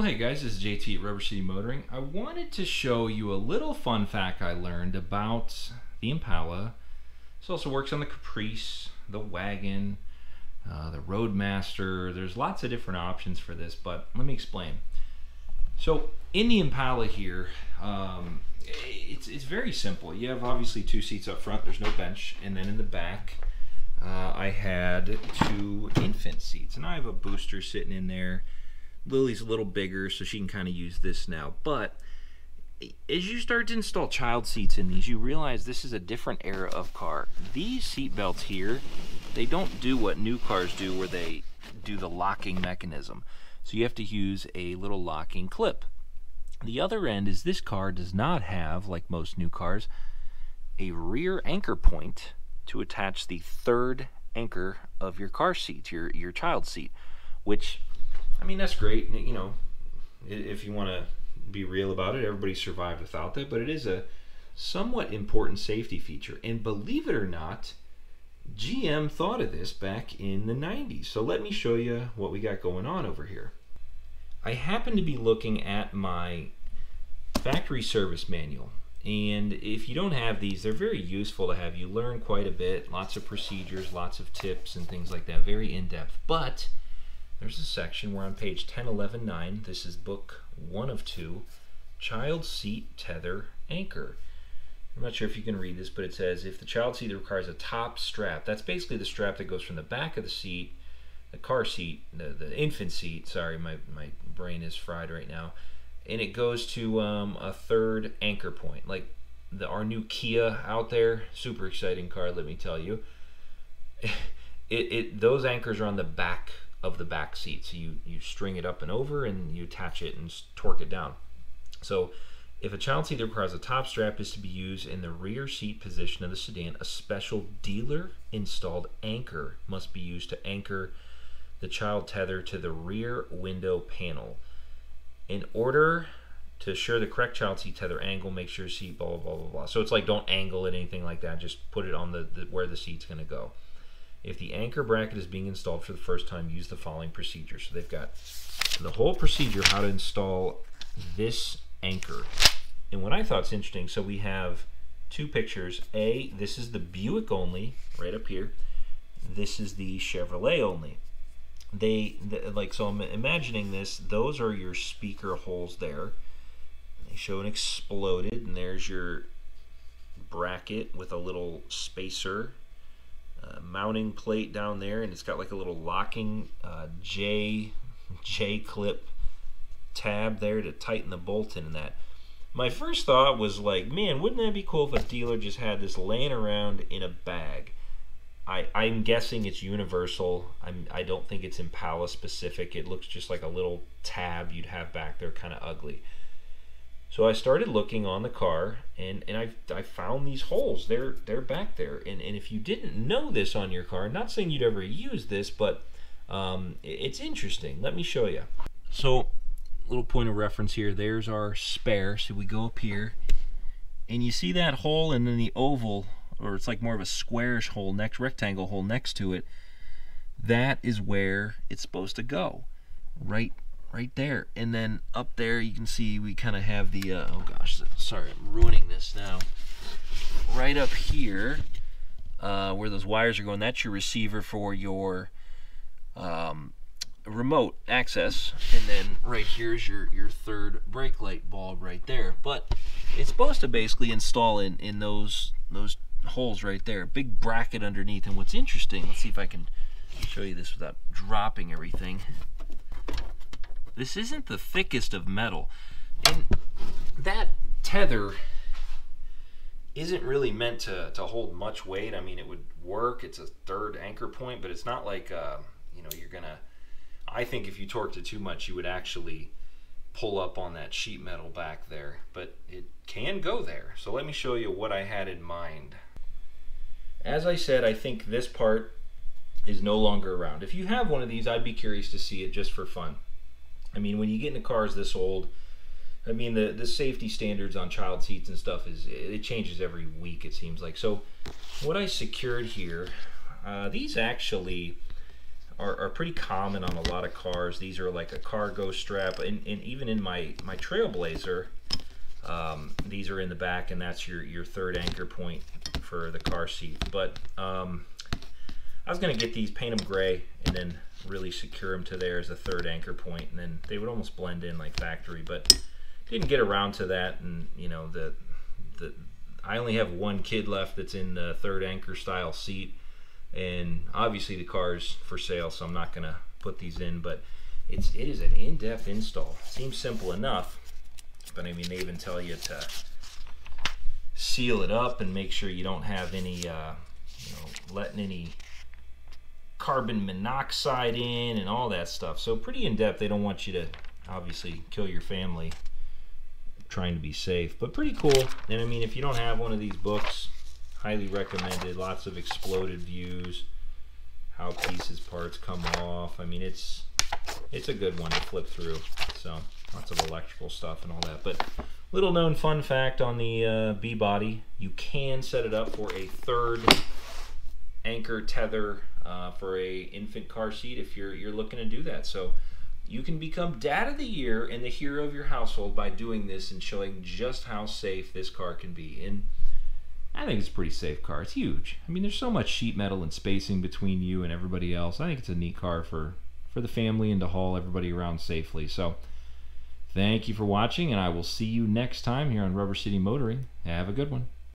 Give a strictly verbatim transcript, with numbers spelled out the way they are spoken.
Well, hey guys, this is J T at Rubber City Motoring. I wanted to show you a little fun fact I learned about the Impala. This also works on the Caprice, the Wagon, uh, the Roadmaster. There's lots of different options for this, but let me explain. So in the Impala here, um, it's, it's very simple. You have obviously two seats up front, there's no bench, and then in the back, uh, I had two infant seats, and I have a booster sitting in there. Lily's a little bigger, so she can kind of use this now. But as you start to install child seats in these, you realize this is a different era of car. These seat belts here, they don't do what new cars do where they do the locking mechanism. So you have to use a little locking clip. The other end is this car does not have, like most new cars, a rear anchor point to attach the third anchor of your car seat, your, your child seat, which, I mean, that's great, you know, if you want to be real about it, everybody survived without that, but it is a somewhat important safety feature. And believe it or not, G M thought of this back in the nineties. So let me show you what we got going on over here. I happen to be looking at my factory service manual. And if you don't have these, they're very useful to have. You learn quite a bit, lots of procedures, lots of tips and things like that, very in-depth. But there's a section where on page ten, eleven, nine, this is book one of two, child seat tether anchor. I'm not sure if you can read this, but it says, if the child seat requires a top strap, that's basically the strap that goes from the back of the seat, the car seat, the, the infant seat, sorry, my, my brain is fried right now, and it goes to um, a third anchor point, like the, our new Kia out there, super exciting car, let me tell you. it, it those anchors are on the back of the back seat, so you you string it up and over and you attach it and torque it down. So if a child seat requires a top strap is to be used in the rear seat position of the sedan, a special dealer installed anchor must be used to anchor the child tether to the rear window panel. In order to assure the correct child seat tether angle, make sure seat blah blah blah blah, blah. So it's like, don't angle it, anything like that, just put it on the, the where the seat's going to go. If the anchor bracket is being installed for the first time, use the following procedure. So they've got the whole procedure how to install this anchor. And what I thought's interesting, so we have two pictures. A, this is the Buick only, right up here. This is the Chevrolet only. They, the, like, so I'm imagining this, those are your speaker holes there. They show an exploded, and there's your bracket with a little spacer. Uh, mounting plate down there, and it's got like a little locking uh, J J clip tab there to tighten the bolt in that. My first thought was like, man, wouldn't that be cool if a dealer just had this laying around in a bag? I, I'm guessing it's universal. I'm, I don't think it's Impala specific. It looks just like a little tab you'd have back there, kind of ugly. So I started looking on the car, and, and I, I found these holes. They're, they're back there. And, and if you didn't know this on your car, not saying you'd ever use this, but um, it's interesting. Let me show you. So, little point of reference here. There's our spare. So we go up here, and you see that hole, and then the oval, or it's like more of a squarish hole, next rectangle hole next to it. That is where it's supposed to go, right right there. And then up there you can see we kind of have the uh, oh gosh, sorry, I'm ruining this now. Right up here uh, where those wires are going, that's your receiver for your um, remote access, and then right here is your your third brake light bulb right there. But it's supposed to basically install in in those those holes right there, big bracket underneath. And what's interesting, let's see if I can show you this without dropping everything. This isn't the thickest of metal, and that tether isn't really meant to, to hold much weight. I mean, it would work, it's a third anchor point, but it's not like, uh, you know, you're gonna, I think if you torqued it too much, you would actually pull up on that sheet metal back there, but it can go there. So let me show you what I had in mind. As I said, I think this part is no longer around. If you have one of these, I'd be curious to see it just for fun. I mean, when you get into cars this old, I mean, the, the safety standards on child seats and stuff, is it changes every week, it seems like. So what I secured here, uh, these actually are, are pretty common on a lot of cars. These are like a cargo strap, and, and even in my, my Trailblazer, um, these are in the back, and that's your, your third anchor point for the car seat. But um, I was gonna get these, paint them gray, and then really secure them to there as a third anchor point, and then they would almost blend in like factory, but didn't get around to that. And you know, the, the I only have one kid left that's in the third anchor style seat, and obviously the car's for sale, so I'm not gonna put these in, but it's it is an in-depth install. Seems simple enough, but I mean, they even tell you to seal it up and make sure you don't have any uh, you know, letting any carbon monoxide in and all that stuff. So pretty in-depth. They don't want you to obviously kill your family trying to be safe, but pretty cool. And I mean, if you don't have one of these books, highly recommended. Lots of exploded views, how pieces, parts come off. I mean, it's it's a good one to flip through. So lots of electrical stuff and all that. But little known fun fact on the uh, B-Body, you can set it up for a third anchor tether uh, for a infant car seat if you're you're looking to do that. So you can become dad of the year and the hero of your household by doing this and showing just how safe this car can be. And I think it's a pretty safe car. It's huge. I mean, there's so much sheet metal and spacing between you and everybody else. I think it's a neat car for, for the family and to haul everybody around safely. So thank you for watching, and I will see you next time here on Rubber City Motoring. Have a good one.